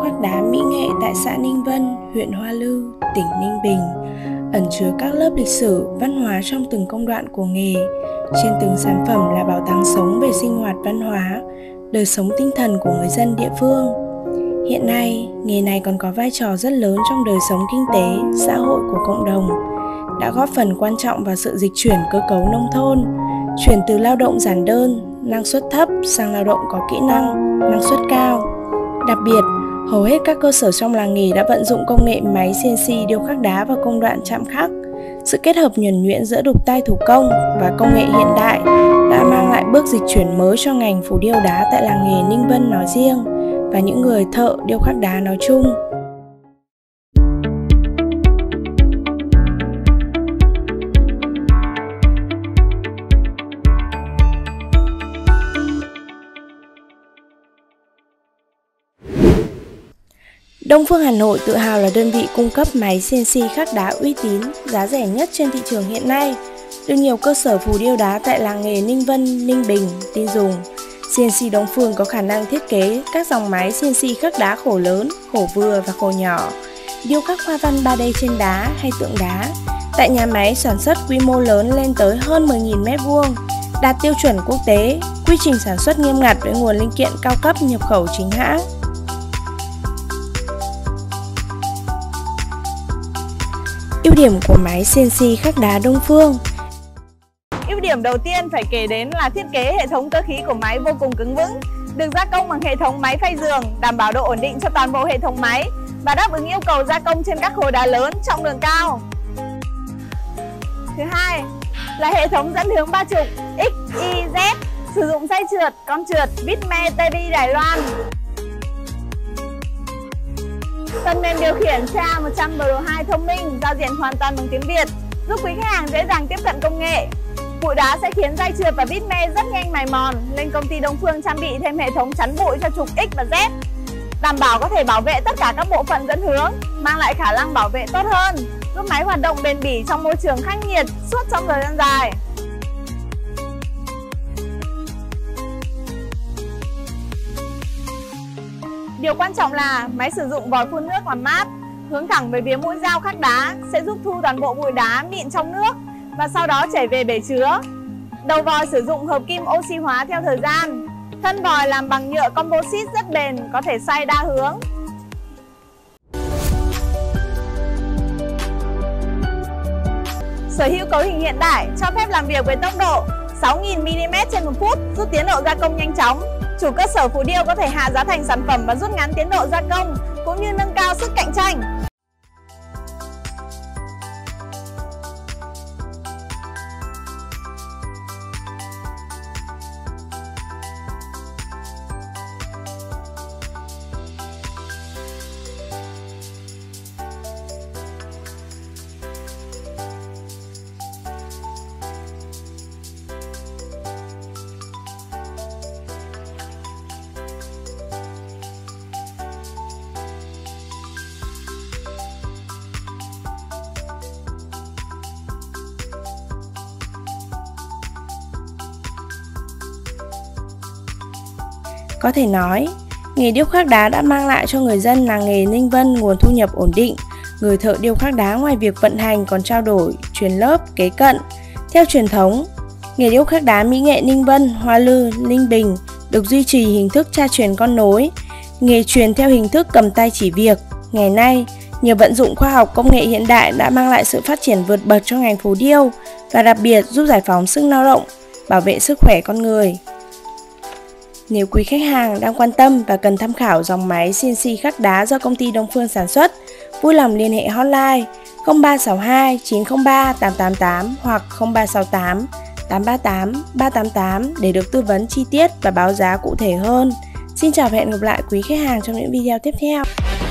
khoáng đá mỹ nghệ tại xã Ninh Vân, huyện Hoa Lư, tỉnh Ninh Bình, ẩn chứa các lớp lịch sử, văn hóa trong từng công đoạn của nghề. Trên từng sản phẩm là bảo tàng sống về sinh hoạt văn hóa, đời sống tinh thần của người dân địa phương. Hiện nay, nghề này còn có vai trò rất lớn trong đời sống kinh tế, xã hội của cộng đồng, đã góp phần quan trọng vào sự dịch chuyển cơ cấu nông thôn, chuyển từ lao động giản đơn, năng suất thấp sang lao động có kỹ năng, năng suất cao. Đặc biệt, hầu hết các cơ sở trong làng nghề đã vận dụng công nghệ máy CNC điêu khắc đá vào công đoạn chạm khắc. Sự kết hợp nhuần nhuyễn giữa đục tay thủ công và công nghệ hiện đại đã mang lại bước dịch chuyển mới cho ngành phủ điêu đá tại làng nghề Ninh Vân nói riêng và những người thợ điêu khắc đá nói chung. Đông Phương Hà Nội tự hào là đơn vị cung cấp máy CNC khắc đá uy tín, giá rẻ nhất trên thị trường hiện nay, được nhiều cơ sở phù điêu đá tại làng nghề Ninh Vân, Ninh Bình tin dùng. CNC Đông Phương có khả năng thiết kế các dòng máy CNC khắc đá khổ lớn, khổ vừa và khổ nhỏ, điêu khắc hoa văn 3D trên đá hay tượng đá. Tại nhà máy sản xuất quy mô lớn lên tới hơn 10.000 m2, đạt tiêu chuẩn quốc tế, quy trình sản xuất nghiêm ngặt với nguồn linh kiện cao cấp nhập khẩu chính hãng. Ưu điểm của máy CNC khắc đá Đông Phương. Ưu điểm đầu tiên phải kể đến là thiết kế hệ thống cơ khí của máy vô cùng cứng vững, được gia công bằng hệ thống máy phay giường, đảm bảo độ ổn định cho toàn bộ hệ thống máy và đáp ứng yêu cầu gia công trên các khối đá lớn, trọng lượng cao. Thứ hai là hệ thống dẫn hướng 3 trục X, Y, Z, sử dụng dây trượt, con trượt, vít me, TB Đài Loan. Phần mềm điều khiển A100 Pro 2 thông minh, giao diện hoàn toàn bằng tiếng Việt, giúp quý khách hàng dễ dàng tiếp cận công nghệ. Bụi đá sẽ khiến dây trượt và vít me rất nhanh mài mòn, nên công ty Đông Phương trang bị thêm hệ thống chắn bụi cho trục X và Z, đảm bảo có thể bảo vệ tất cả các bộ phận dẫn hướng, mang lại khả năng bảo vệ tốt hơn, giúp máy hoạt động bền bỉ trong môi trường khắc nghiệt suốt trong thời gian dài. Điều quan trọng là máy sử dụng vòi phun nước làm mát, hướng thẳng về phía mũi dao khắc đá sẽ giúp thu toàn bộ bụi đá mịn trong nước và sau đó chảy về bể chứa. Đầu vòi sử dụng hợp kim oxy hóa theo thời gian. Thân vòi làm bằng nhựa composite rất bền, có thể xoay đa hướng. Sở hữu cấu hình hiện đại cho phép làm việc với tốc độ 6.000 mm/phút, giúp tiến độ gia công nhanh chóng. Chủ cơ sở phù điêu có thể hạ giá thành sản phẩm và rút ngắn tiến độ gia công, cũng như nâng cao sức cạnh tranh. Có thể nói, nghề điêu khắc đá đã mang lại cho người dân làng nghề Ninh Vân nguồn thu nhập ổn định. Người thợ điêu khắc đá ngoài việc vận hành còn trao đổi, truyền lớp, kế cận. Theo truyền thống, nghề điêu khắc đá mỹ nghệ Ninh Vân, Hoa Lư, Ninh Bình được duy trì hình thức cha truyền con nối, nghề truyền theo hình thức cầm tay chỉ việc. Ngày nay, nhờ vận dụng khoa học công nghệ hiện đại đã mang lại sự phát triển vượt bậc cho ngành phù điêu và đặc biệt giúp giải phóng sức lao động, bảo vệ sức khỏe con người. Nếu quý khách hàng đang quan tâm và cần tham khảo dòng máy CNC khắc đá do công ty Đông Phương sản xuất, vui lòng liên hệ hotline 0362 903 888 hoặc 0368 838 388 để được tư vấn chi tiết và báo giá cụ thể hơn. Xin chào và hẹn gặp lại quý khách hàng trong những video tiếp theo.